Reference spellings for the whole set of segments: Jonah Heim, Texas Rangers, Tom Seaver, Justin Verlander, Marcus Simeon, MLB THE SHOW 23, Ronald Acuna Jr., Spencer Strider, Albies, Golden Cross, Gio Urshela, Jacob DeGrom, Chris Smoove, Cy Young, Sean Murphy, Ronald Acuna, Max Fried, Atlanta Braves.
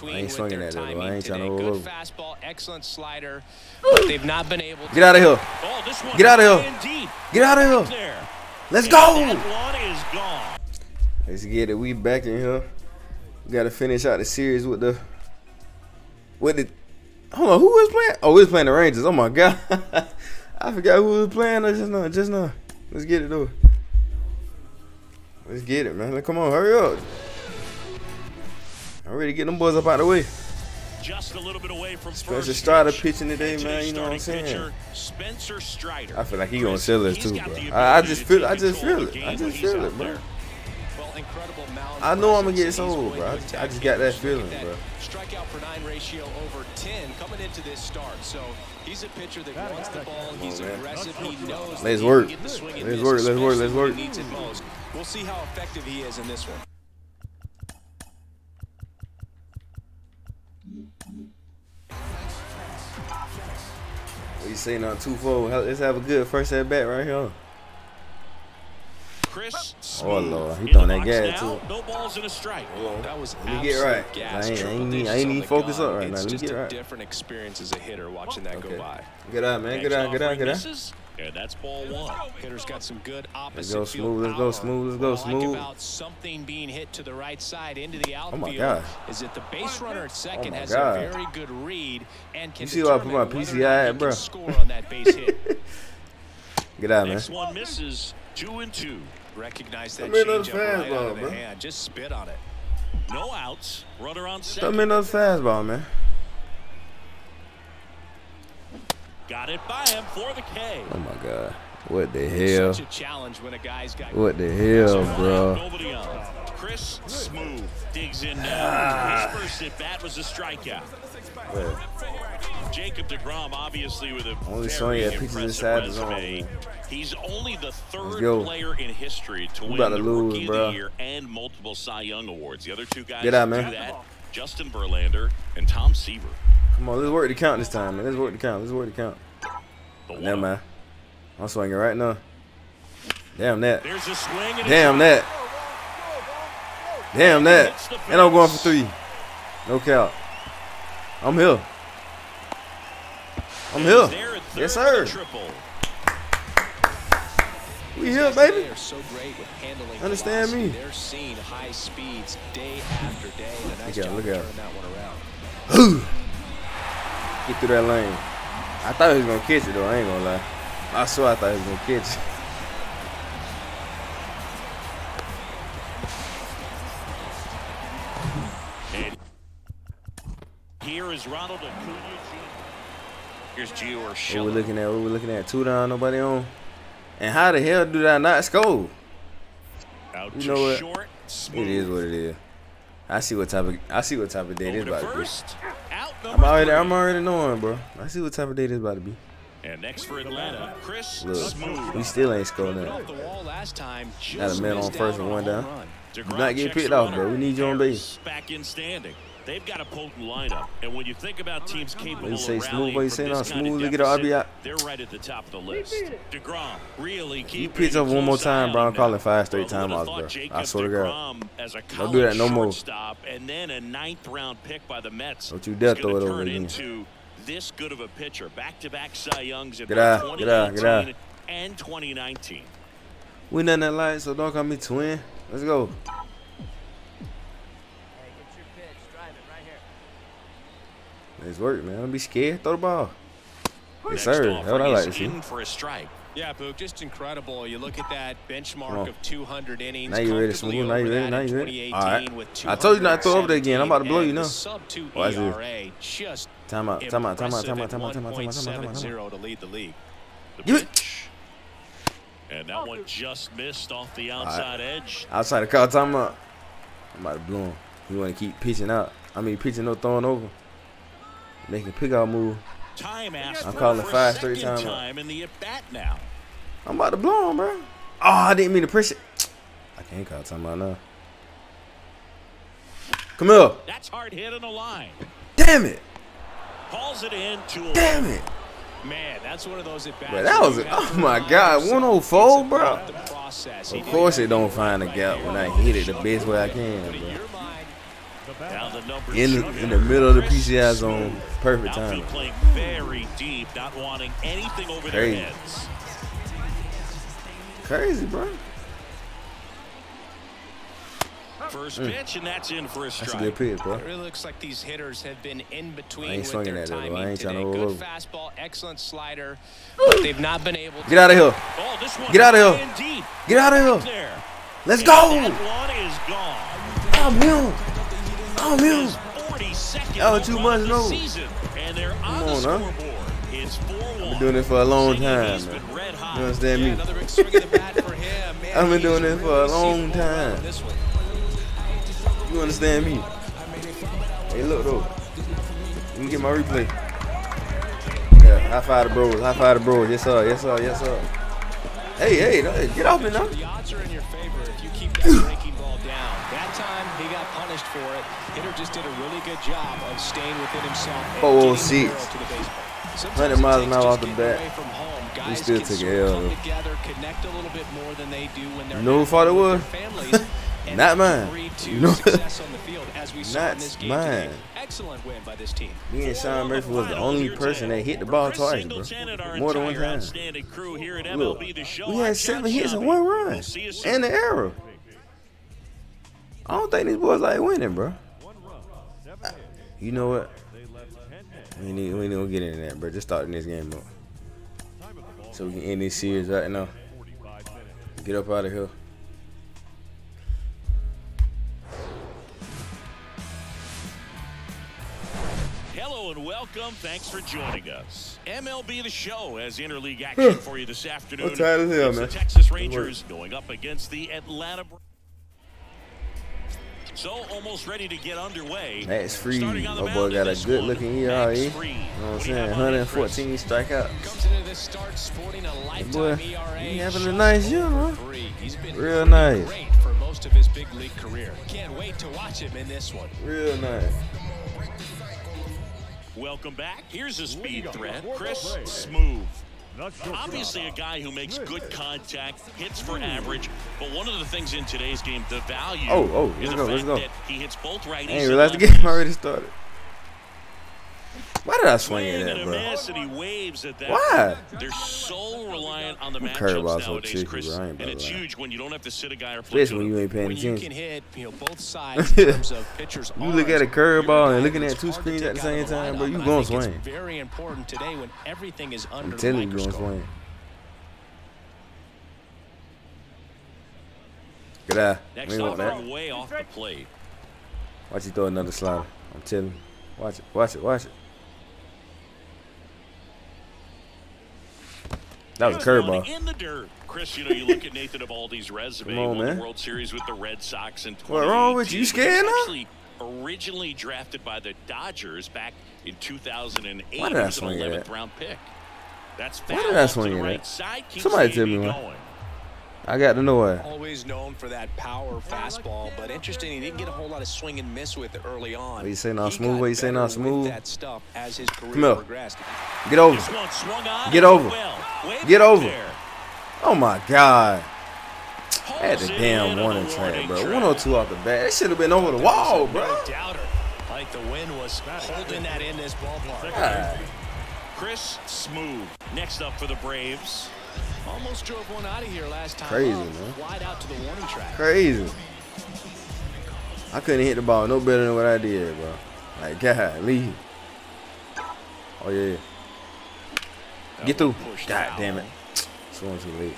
between with their timing today. Good fastball, excellent slider. But they've not been able to get out of here. Oh, get out of here. Get out of here. Let's go. Let's get it. We back in here. We gotta finish out the series with the Hold on, who was playing? Oh, we was playing the Rangers. Oh my god. I forgot who was playing us just now. Let's get it though. Let's get it, man. Come on, hurry up. I'm ready to get them boys up out of the way. Just a little bit away from Spencer Strider pitching today, man. You know what I'm saying? Spencer Strider. I feel like he gonna sell us too, bro. I just feel it, bro. I know I'm gonna get sold, bro. I just got that feeling, bro. Strikeout for 9 ratio over 10 coming into this start. So he's a pitcher that wants the ball. He's aggressive. He knows. Let's work. Let's work. Let's work. We'll see how effective he is in this one. What you saying on 2-4? Let's have a good first at bat right here. Chris Smoove. Oh Lord, he throwing that gas too. No balls and a strike. Oh, that was absolute gas. I ain't even focus up right now. Let me get right. Different experience as a hitter watching that go by. Good eye, man. Good eye. Good eye. Good eye. Yeah, that's ball one. Hitter's got some good opposite. Let's go Smoove. Let's go Smoove. Let's go Smoove. About something being hit to the right side into the outfield. Oh my gosh. Is it the base runner at second has a very good read and can see where I put my PCI at, bro. Score on that base hit. Good eye, man. Next one misses. 2-2. Recognize that change up right out of the hand. Just spit on it. No outs. Runner on second. Throw me another fastball, man. Got it by him for the K. Oh my God! What the hell? Such a challenge when a guy's got. What the hell, bro? Chris Smoove digs in now. His first at bat was a strikeout. Jacob DeGrom obviously with a very impressive resume. He's only the 3rd player in history to win the Rookie of the Year and multiple Cy Young awards. The other 2 guys do that, Justin Verlander and Tom Seaver. Come on, let's work the count this time, man. Let's work the count. Let's work the count. Never mind. I'm swinging right now. Damn that. There's a swing and damn that. Damn that. And I'm going for 3. No count. I'm here. I'm here. Yes, sir. We here, baby. They're so great with handling. Understand me. They're seeing high speeds day after day. Nice job turning that one around. Get through that lane. I thought he was gonna catch it though. I ain't gonna lie. I swear I thought he was gonna catch it. Here is Ronald Acuna. Here's Gio Urshela. What we're looking at? 2 down, nobody on. And how the hell did I not score? Out you know what? Short, it is what it is. I see what type of day this about to be. I'm already knowing, bro. I see what type of day this about to be. And next for Atlanta, Chris Smoove. We still ain't scoring that. Got a man on first and 1 down. Do not get picked off, bro. We need you on base. Back in standing. They've got a potent lineup, and when you think about teams capable of rallying from this kind of deficit, they're right at the top of the list. DeGrom really keeps. You pitch up one more time, bro. I'm calling 5 straight timeouts, bro. I swear to God. Don't do that no more. And then a 9th-round pick by the Mets. Don't you dare throw it over again. This good of a pitcher, back-to-back Cy Youngs in 2018 and 2019. We not in that light, so don't call me twin. Let's go. It's work, man. Don't be scared. Throw the ball. Yes, sir. That's what I like to see. For a strike. Yeah, Boog, just incredible. You look at that benchmark of 200 innings. Now you ready to Smoove. Now you ready. Now you ready. All right. I told you not to throw over there again. I'm about to blow you now. Watch this. Timeout. Timeout. Timeout. Timeout. Timeout. Timeout. Timeout. To lead the league. And that one just missed off the outside edge. Outside the call. Timeout. I'm about to blow him. You want to keep pitching out. I mean, pitching no throwing over. They can pick out move. I'm calling 5 straight time in the at bat now. I'm about to blow him, bro. Oh, I didn't mean to push it. I can't call timeout now. Come here. That's hard hit on the line. Damn it. Calls it in to damn it. Man, that's one of those at bats. Bro, that was oh my God, 104, bro. Of course it don't find a gap when I hit it the best way I can, bro. In the middle of the PCI zone. Perfect time. Playing very deep, not wanting anything over their heads. Crazy, bro. First pitch, and that's in for a strike. That's a good pitch, bro. It really looks like these hitters have been in between. I ain't swinging with their timing today. Good fastball, excellent slider, but they've not been able to. Get out of here. Get out of here. Get out of here. Let's go. I'm new. That was too much, no. Come on, huh? I've been doing it for a long time, man. You understand me? I've been doing it for a long time. You understand me? Hey, look though. Let me get my replay. Yeah, high five the bros. High five the bros. Yes sir. Yes sir. Yes sir. Hey, hey, get off me now. The odds are in your favor if you keep that breaking ball down. That time he got punished for it. Hitter just did a really good job of staying within himself. 406. 100 miles an hour off the bat. We still took an L. You know who thought it was? Not mine. No. Not mine. Excellent win by this team. Me and Sean Murphy was the only person that hit the ball twice, bro. More than one time. Look, we had 7 hits and 1 run. And an error. I don't think these boys like winning, bro. You know what? We ain't gonna get into that, bro. Just starting this game up. So we can end this series right now. Get up out of here. And welcome. Thanks for joining us. MLB The Show has interleague action for you this afternoon. What time is it, man? The Texas Rangers going up against the Atlanta Braves. So almost ready to get underway. Max Fried. Oh boy, got a good looking ERA. You know what I'm saying? 114 strikeouts. Boy, he having a nice year, man. Real nice. For most of his big league career. Can't wait to watch him in this one. Real nice. Welcome back. Here's a speed threat, Chris Smoove. Obviously a guy who makes good contact, hits for average, but one of the things in today's game, the value is the fact that he hits both righties. I didn't realize the game already started. Why did I swing at that, bro? Why? They're so reliant on the matchups nowadays, Chris, and it's huge when you don't have to sit a guy or play. Especially when you ain't paying attention. You can hit, you know, both sides in terms of pitchers. You look at a curveball and looking at 2 screens at the same time, bro, you gonna swing. It's very important today when everything is under the microscope. I'm telling you, you gonna swing. Good eye. Next off, way off the plate. Watch you throw another slider. I'm telling you. Watch it. Watch it. Watch it. That was a curveball. In the dirt. Chris, you know, you look at Nathan Eovaldi's resume. Come on, man. The World Series with the Red Sox in 2018. What's wrong with you? You scared now? Originally drafted by the Dodgers back in 2008. Why did I swing at that? Round pick. That's why did I swing at that? Somebody tell me why. I got to know why. Always known for that power fastball, but interesting, he didn't get a whole lot of swing and miss with it early on. What you saying, not Smoove? What you saying, not Smoove? Come here. Get over. Get over. Get over. Oh, my God. I had the damn warning track, bro. 102 off the bat. It should have been over the wall, bro. Like the wind was holding that in this ballpark. Chris Smoove. Next up for the Braves. Almost drove one out of here last time. Crazy, man. Wide out to the warning track. Crazy. I couldn't hit the ball no better than what I did, bro. Like, God, leave. Oh, yeah. Get through. God damn it. It's going too late.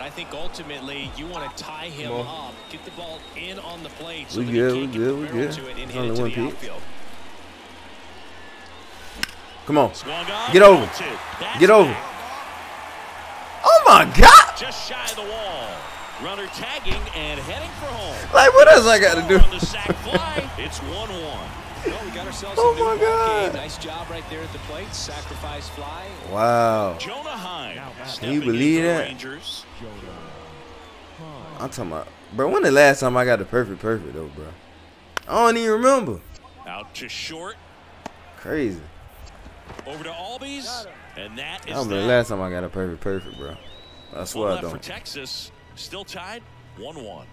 I think ultimately you want to tie him up, get the ball in on the plate. We good, we good, we good. It's only one pitch. Come on. Get over. Get over. Oh my God! Just shy of the wall. Runner tagging and heading for home. Like what else I got to do? It's 1-1. Well, we got ourselves a new ball game. Nice job right there at the plate. Sacrifice fly. Wow. Jonah Heim. Can you believe that? I'm talking about, bro. When the last time I got the perfect though, bro? I don't even remember. Out to short. Crazy. Over to Albies. And that is the last time I got a perfect, bro. That's what I don't. For Texas, still tied 1-1.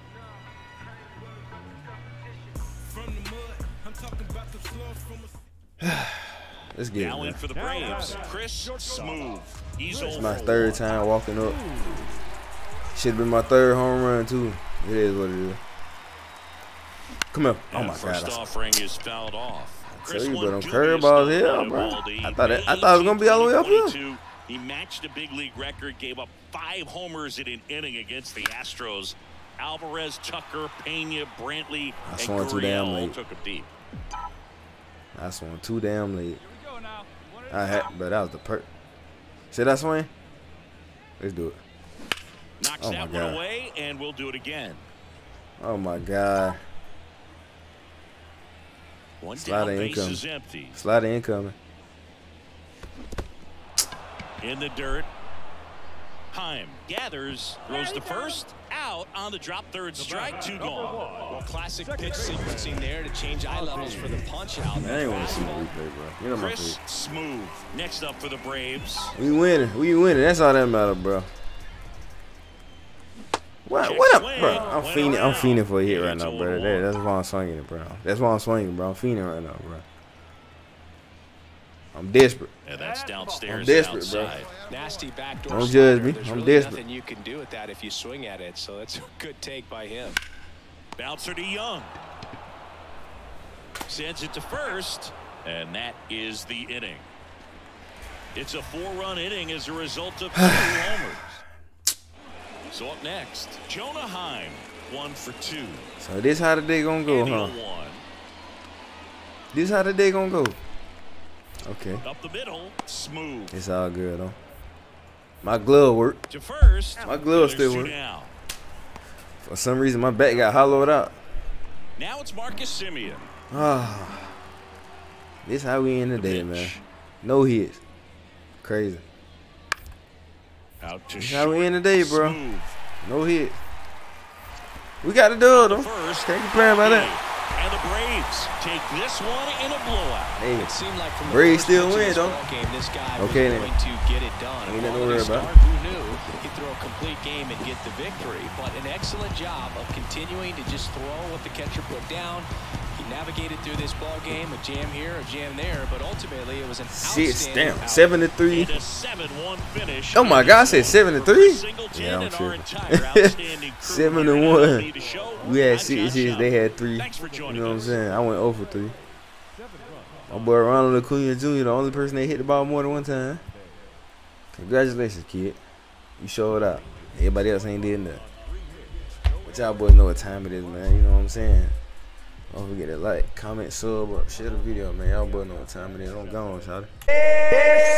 Let's get now it, in for the Braves, Chris Smoove. It's my third time walking up. Should have been my third home run too. It is what it is. Come here. Oh my God. Offering is fouled off. Chris you, but them curveballs here, bro. I thought it was gonna be all the way up here. He matched a big league record, gave up 5 homers in an inning against the Astros. Alvarez, Tucker, Pena, Brantley, and Gurriel all took him deep. I swung too damn late. I had, but that was the perk. Should I swing? Let's do it. Knocks that one away, and we'll do it again. Oh my God. One down, base is empty. Slide incoming. In the dirt. Heim gathers, throws the first, out on the drop, third strike, 2 gone. Well, classic pitch sequencing there to change eye levels for the punch out. Man, I ain't want to see the replay, bro. You know Chris Smoove next up for the Braves. We winning. We winning. That's all that matter, bro. What up, bro? I'm fiending for a hit right now, bro. That's why I'm swinging it, bro. That's why I'm swinging, bro. I'm fiending right now, bro. I'm desperate. Yeah, that's downstairs. I'm desperate, outside. Bro. Nasty backdoor. Don't judge me. There's I'm really desperate. Nothing you can do with that if you swing at it. So that's a good take by him. Bouncer to Young. Sends it to first, and that is the inning. It's a 4-run inning as a result of 2 homers. So up next, Jonah Heim, 1 for 2. So this how the day gonna go, huh? This how the day gonna go. Okay. Up the middle, Smoove. It's all good, though. My glove worked. My glove still worked. For some reason, my bat got hollowed out. Now it's Marcus Simeon. Ah, this how we end the day, man. No hits. Crazy. Out to this how we end the day, bro. Smoove. No hit. We got to do it, though. Can't complain about that. And the Braves take this one in a blowout. Hey, it seemed like from the Braves still win, though. This guy was going to get it done. Ain't nothing to worry about. Who knew he could throw a complete game and get the victory, but an excellent job of continuing to just throw what the catcher put down. He navigated through this ball game, a jam here, a jam there, but ultimately it was an outstanding outcome. 7-3. And a 7-1 finish. Oh my God, I said 7-3. Yeah, I'm sure. 7-1. We had 6 hits, they had 3. You know what I'm saying? I went 0 for 3. My boy Ronald Acuna Jr., the only person that hit the ball more than one time. Congratulations, kid. You showed up. Everybody else ain't did nothing. But y'all boys know what time it is, man. You know what I'm saying? Don't forget to like, comment, sub, share the video, man. Y'all boys know what time it is. I'm gone, shawty.